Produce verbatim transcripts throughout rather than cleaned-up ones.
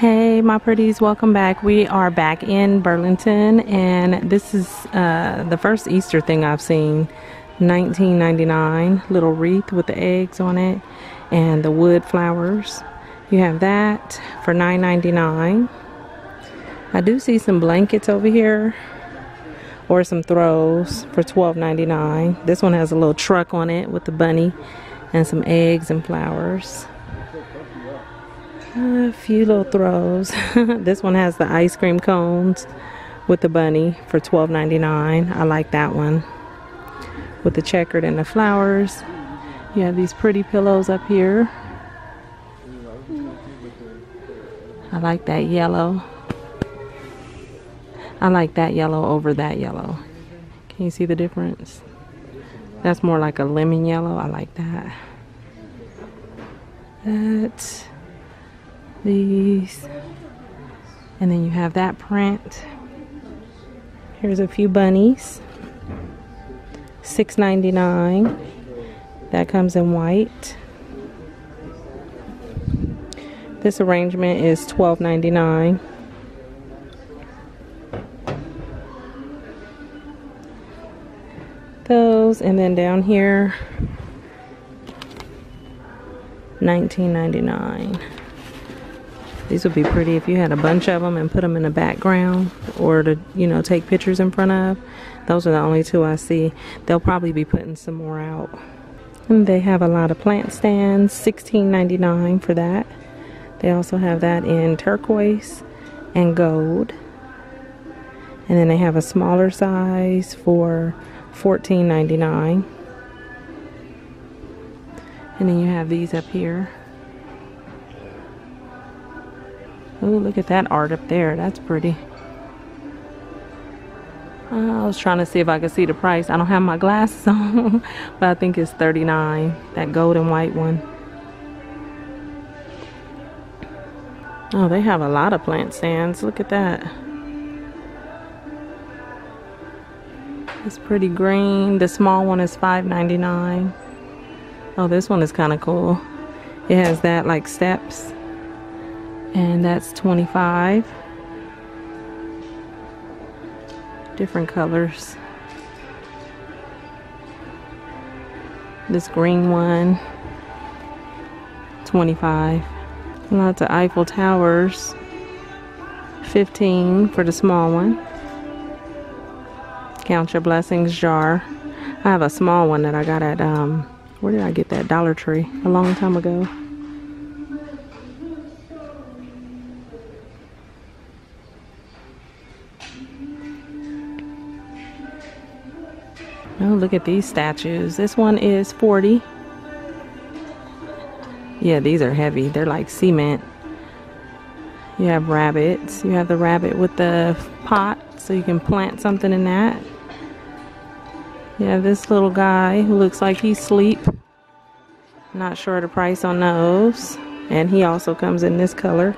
Hey my pretties, welcome back. We are back in Burlington, and this is uh, the first Easter thing I've seen. Nineteen ninety-nine, little wreath with the eggs on it and the wood flowers. You have that for nine ninety-nine. I do see some blankets over here, or some throws for twelve ninety-nine. This one has a little truck on it with the bunny and some eggs and flowers. A few little throws. This one has the ice cream cones with the bunny for twelve ninety-nine. I like that one with the checkered and the flowers. You have these pretty pillows up here. I like that yellow. I like that yellow over that yellow. Can you see the difference? That's more like a lemon yellow. I like that. That. These. And then you have that print. Here's a few bunnies. six ninety-nine. That comes in white. This arrangement is twelve ninety-nine. Those, and then down here, nineteen ninety-nine. These would be pretty if you had a bunch of them and put them in the background, or to, you know, take pictures in front of. Those are the only two I see. They'll probably be putting some more out. And they have a lot of plant stands. sixteen ninety-nine for that. They also have that in turquoise and gold. And then they have a smaller size for fourteen ninety-nine. And then you have these up here. Oh, look at that art up there. That's pretty. Uh, I was trying to see if I could see the price. I don't have my glasses on, but I think it's thirty-nine dollars, that gold and white one. Oh, they have a lot of plant stands. Look at that. It's pretty green. The small one is five ninety-nine. Oh, this one is kind of cool. It has that like steps. And that's twenty-five dollars. Different colors. This green one, twenty-five dollars. Lots of Eiffel Towers, fifteen dollars for the small one. Count your blessings jar. I have a small one that I got at, um, where did I get that? Dollar Tree, a long time ago. Oh, look at these statues. This one is forty dollars. Yeah, these are heavy. They're like cement. You have rabbits. You have the rabbit with the pot, so you can plant something in that. You have this little guy who looks like he's asleep. Not sure the price on those. And he also comes in this color.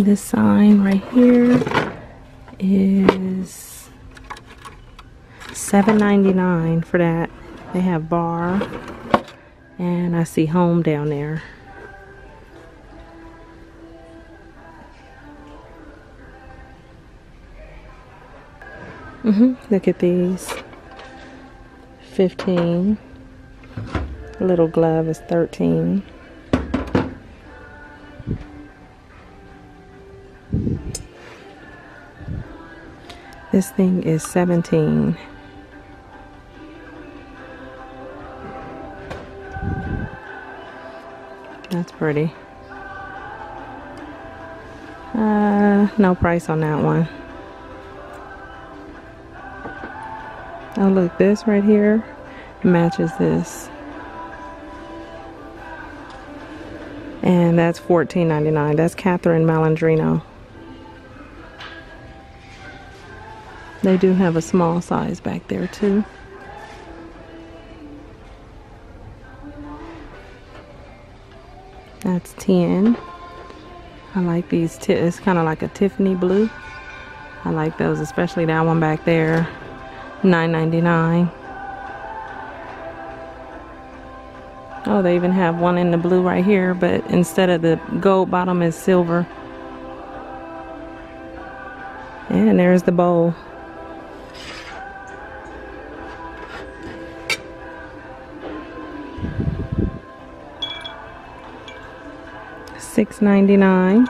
This sign right here is seven ninety-nine for that. They have bar, and I see home down there. Mm-hmm. Look at these. fifteen. Little glove is thirteen. This thing is seventeen dollars. That's pretty. Uh, no price on that one. Oh, look, this right here matches this. And that's fourteen ninety-nine. That's Catherine Malandrino. They do have a small size back there too. That's ten. I like these. It's kind of like a Tiffany blue. I I like those, especially that one back there, nine ninety-nine. Oh, they even have one in the blue right here, but instead of the gold bottom is silver. And there's the bowl. six ninety-nine.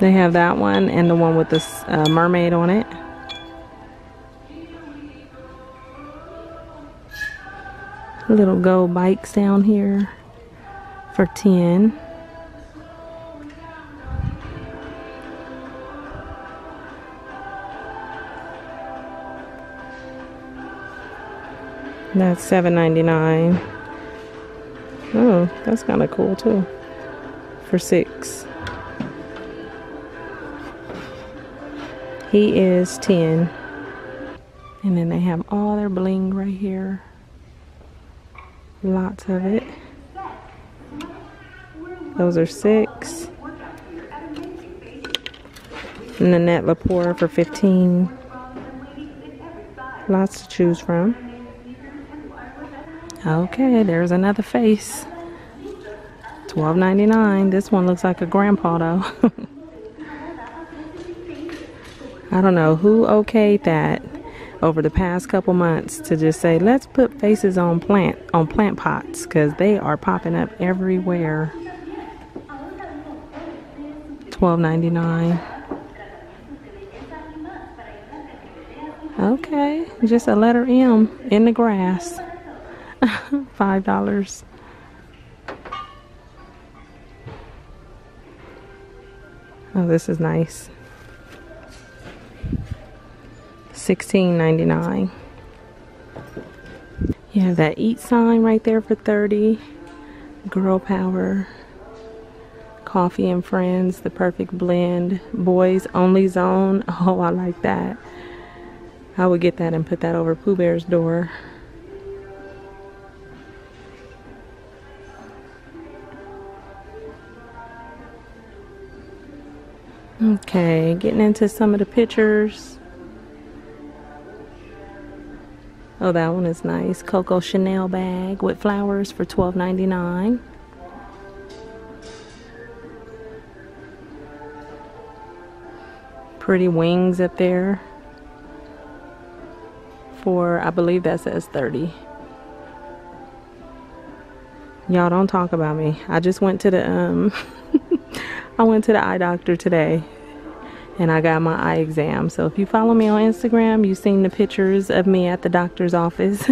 They have that one and the one with the uh, mermaid on it. Little gold bikes down here for ten. That's seven ninety-nine. Oh, that's kind of cool too. For six. He is ten. And then they have all their bling right here. Lots of it. Those are six. Nanette Lepore for fifteen. Lots to choose from. Okay, there's another face. twelve ninety-nine. This one looks like a grandpa though. I don't know who okayed that over the past couple months to just say let's put faces on plant on plant pots, because they are popping up everywhere. twelve ninety-nine. Okay, just a letter M in the grass. Five dollars. Oh, this is nice. sixteen ninety-nine. You have that eat sign right there for thirty. Girl power. Coffee and friends, the perfect blend. Boys only zone. Oh, I like that. I would get that and put that over Pooh Bear's door. Okay, getting into some of the pictures. Oh, that one is nice. Coco Chanel bag with flowers for twelve ninety-nine. Pretty wings up there for, I believe that says thirty. Y'all don't talk about me. I just went to the um I went to the eye doctor today and I got my eye exam. So if you follow me on Instagram, you've seen the pictures of me at the doctor's office.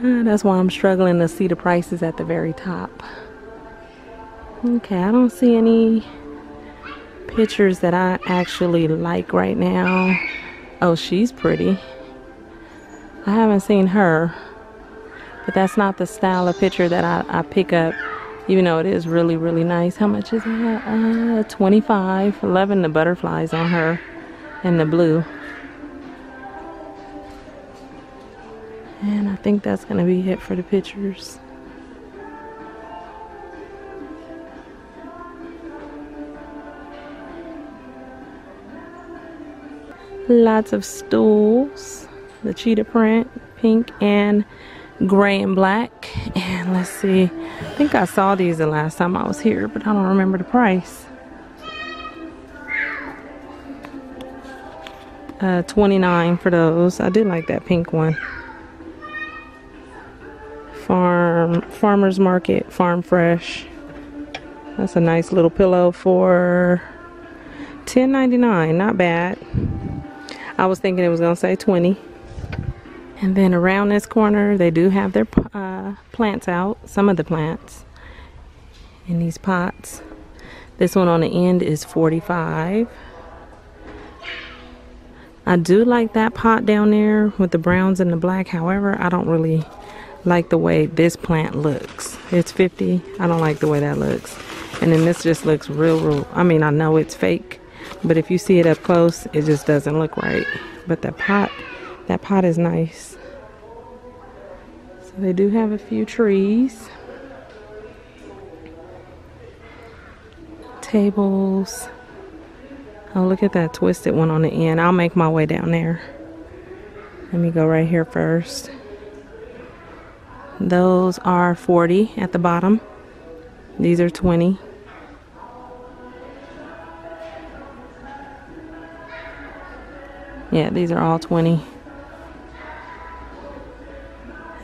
That's why I'm struggling to see the prices at the very top. Okay, I don't see any pictures that I actually like right now. Oh, she's pretty. I haven't seen her, but that's not the style of picture that I, I pick up. Even though it is really, really nice. How much is that? Uh, twenty-five. Loving the butterflies on her and the blue. And I think that's going to be it for the pictures. Lots of stools. The cheetah print, pink and gray and black. And let's see, I think I saw these the last time I was here, but I don't remember the price. uh, twenty-nine for those. I did like that pink one. Farm farmers market, farm fresh. That's a nice little pillow for ten ninety-nine. Not bad. I was thinking it was gonna say twenty. And then around this corner, they do have their uh, plants out, some of the plants in these pots. This one on the end is forty-five. I do like that pot down there with the browns and the black. However, I don't really like the way this plant looks. It's fifty. I don't like the way that looks. And then this just looks real, real. I mean, I know it's fake, but if you see it up close, it just doesn't look right. But the pot, that pot is nice. So they do have a few trees. Tables. Oh, look at that twisted one on the end. I'll make my way down there. Let me go right here first. Those are forty at the bottom. These are twenty. Yeah, these are all twenty.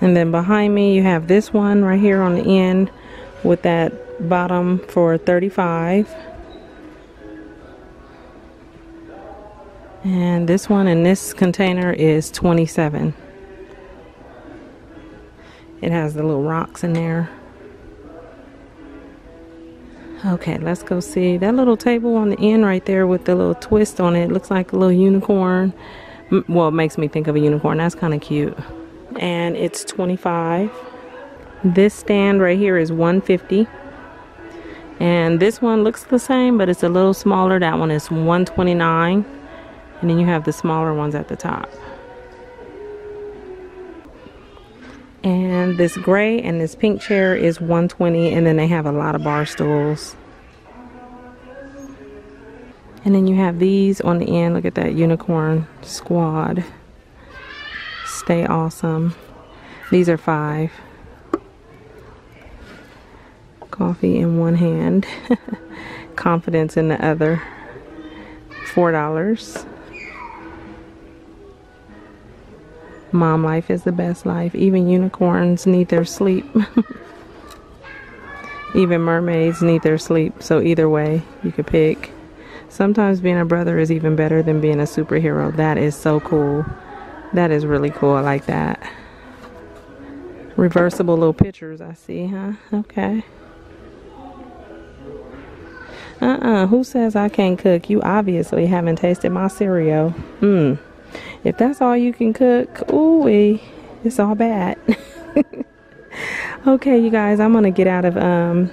And then behind me you have this one right here on the end with that bottom for thirty-five. And this one in this container is twenty-seven. It has the little rocks in there. Okay, let's go see that little table on the end right there with the little twist on it. Looks like a little unicorn. Well, it makes me think of a unicorn. That's kind of cute. And it's twenty-five. This stand right here is one fifty. And this one looks the same, but it's a little smaller. That one is one twenty-nine. And then you have the smaller ones at the top. And this gray and this pink chair is one twenty, and then they have a lot of bar stools. And then you have these on the end. Look at that unicorn squad. Stay awesome. These are five. Coffee in one hand, confidence in the other. Four dollars. Mom life is the best life. Even unicorns need their sleep. Even mermaids need their sleep. So either way you could pick. Sometimes being a brother is even better than being a superhero. That is so cool. That is really cool. I like that. Reversible little pictures, I see, huh? Okay. Uh-uh. Who says I can't cook? You obviously haven't tasted my cereal. Mmm. If that's all you can cook, ooh-wee, it's all bad. Okay, you guys, I'm going to get out of um,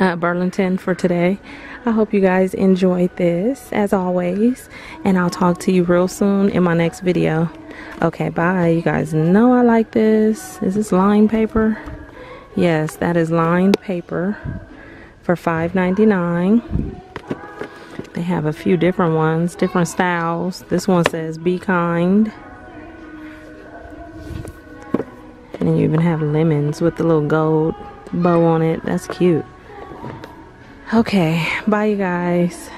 uh, Burlington for today. I hope you guys enjoyed this, as always. And I'll talk to you real soon in my next video. Okay, bye. You guys know I like this. Is this lined paper? Yes, that is lined paper for five ninety-nine. They have a few different ones, different styles. This one says be kind. And you even have lemons with the little gold bow on it. That's cute. Okay, bye you guys.